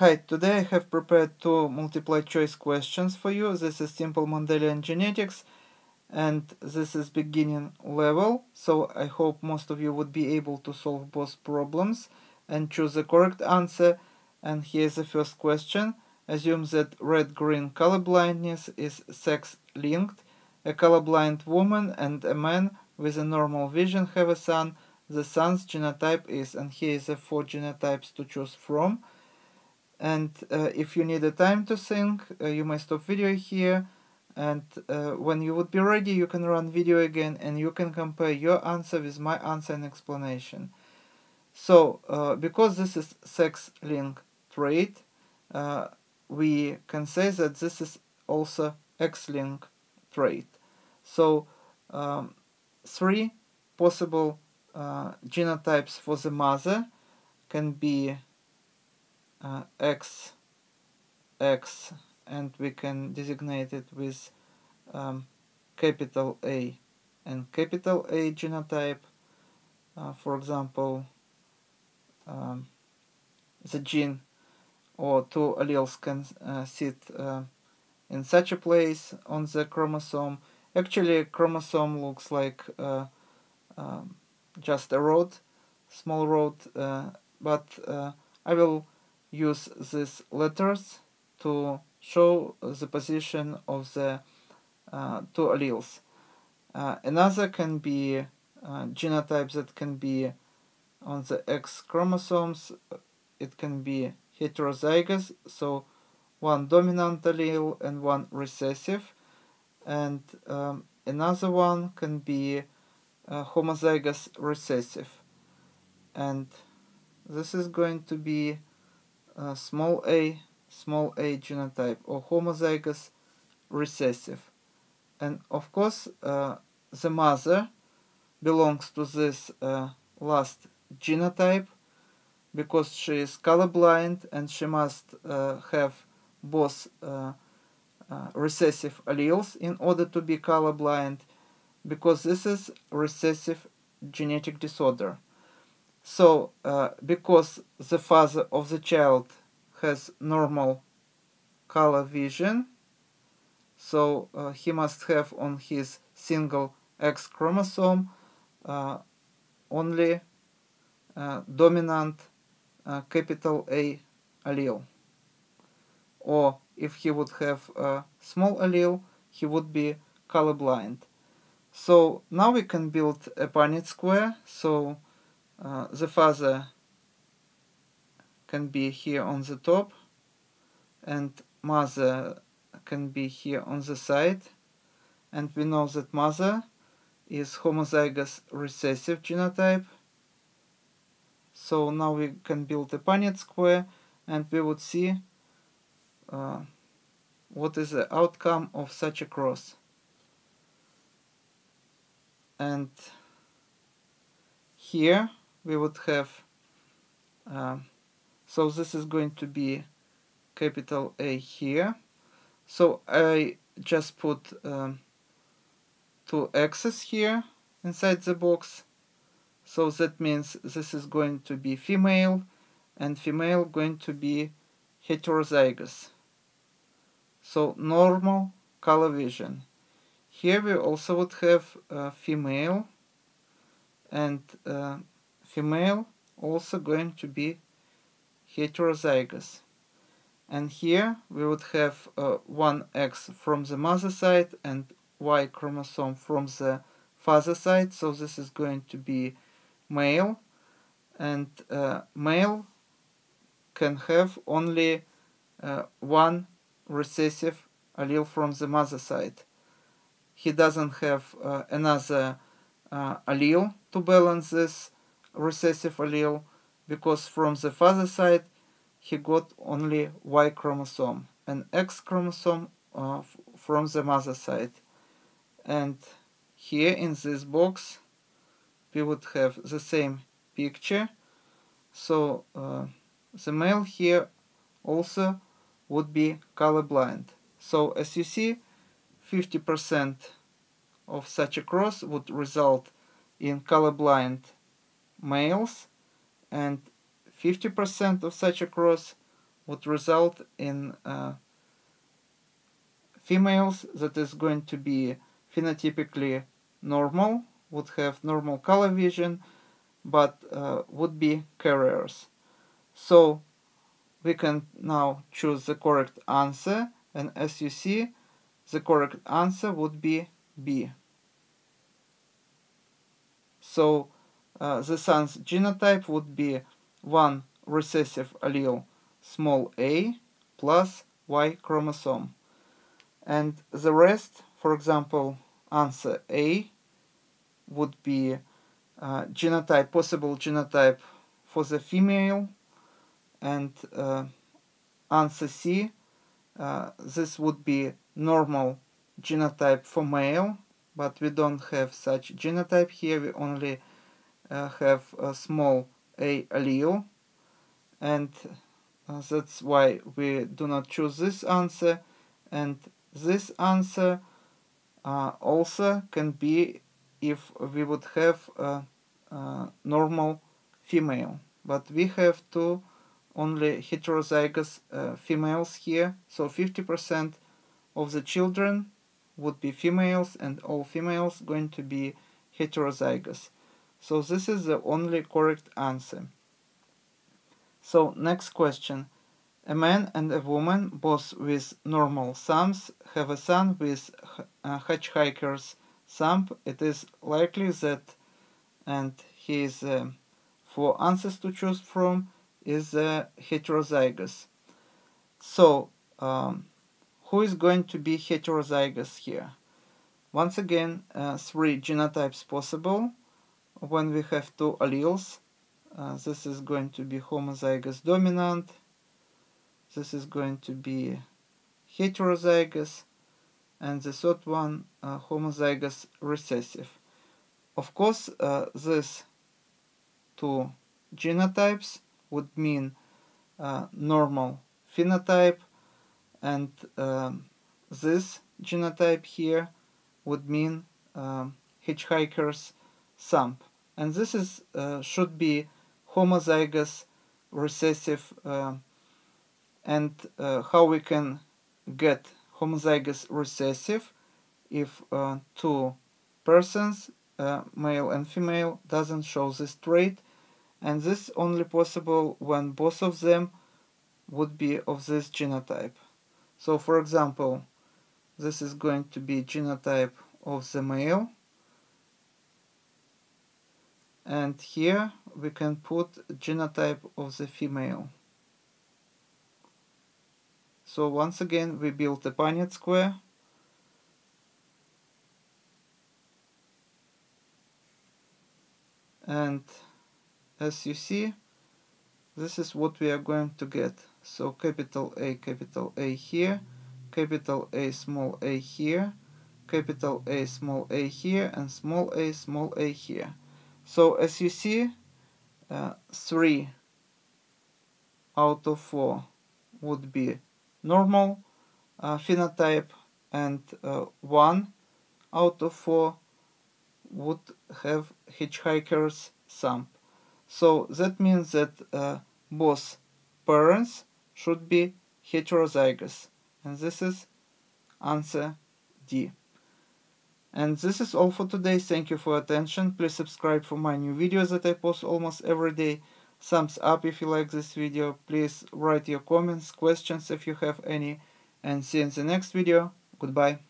Hi, today I have prepared two multiple choice questions for you. This is simple Mendelian genetics and this is beginning level. So I hope most of you would be able to solve both problems and choose the correct answer. And here's the first question. Assume that red-green colorblindness is sex-linked. A colorblind woman and a man with a normal vision have a son. The son's genotype is, and here is the four genotypes to choose from. And if you need a time to think, you may stop video here, and when you would be ready, you can run video again and you can compare your answer with my answer and explanation. So because this is sex-linked trait, we can say that this is also X-linked trait. So 3 possible genotypes for the mother can be X, X, and we can designate it with capital A and capital A genotype. For example, the gene or two alleles can sit in such a place on the chromosome. Actually, chromosome looks like just a rod, small rod, but I will use these letters to show the position of the two alleles. Another can be genotype that can be on the X chromosomes. It can be heterozygous, so one dominant allele and one recessive. And another one can be homozygous recessive. And this is going to be small a genotype or homozygous recessive. And of course the mother belongs to this last genotype because she is colorblind and she must have both recessive alleles in order to be colorblind, because this is recessive genetic disorder. So because the father of the child has normal color vision, so he must have on his single X chromosome only dominant capital A allele. Or if he would have a small allele, he would be colorblind. So now we can build a Punnett square. So the father can be here on the top and mother can be here on the side, and we know that mother is homozygous recessive genotype. So now we can build a Punnett square and we would see what is the outcome of such a cross. And here we would have, so this is going to be capital A here. So I just put two X's here inside the box. So that means this is going to be female, and female going to be heterozygous. So normal color vision. Here we also would have female, and female also going to be heterozygous. And here we would have one X from the mother side and Y chromosome from the father side, so this is going to be male, and male can have only one recessive allele from the mother side. He doesn't have another allele to balance this recessive allele, because from the father side he got only Y chromosome and X chromosome from the mother side. And here in this box we would have the same picture. So the male here also would be colorblind. So as you see, 50% of such a cross would result in colorblind males, and 50% of such a cross would result in females that is going to be phenotypically normal, would have normal color vision, but would be carriers. So we can now choose the correct answer, and as you see, the correct answer would be B. So the son's genotype would be one recessive allele small a plus Y chromosome, and the rest, for example, answer A would be possible genotype for the female, and answer C, this would be normal genotype for male, but we don't have such genotype here, we only have a small a allele, and that's why we do not choose this answer. And this answer also can be if we would have a normal female, but we have two only heterozygous females here, so 50% of the children would be females, and all females going to be heterozygous. So this is the only correct answer. So next question. A man and a woman, both with normal sums, have a son with hitchhiker's sum. It is likely that, and here is four answers to choose from, is heterozygous. So who is going to be heterozygous here? Once again, three genotypes possible. When we have two alleles, this is going to be homozygous dominant, this is going to be heterozygous, and the third one homozygous recessive. Of course, these two genotypes would mean normal phenotype, and this genotype here would mean hitchhiker's sum, and this is should be homozygous recessive. And how we can get homozygous recessive if two persons, male and female, doesn't show this trait, and this only possible when both of them would be of this genotype. So for example, this is going to be genotype of the male, and here we can put genotype of the female. So once again we built a Punnett square, and as you see, this is what we are going to get. So capital A here, capital A small a here, capital A small a here, and small a here. So as you see, 3 out of 4 would be normal phenotype, and 1 out of 4 would have hitchhiker's sum. So that means that both parents should be heterozygous, and this is answer D. And this is all for today. Thank you for your attention. Please subscribe for my new videos that I post almost every day. Thumbs up if you like this video. Please write your comments, questions if you have any, and see you in the next video. Goodbye.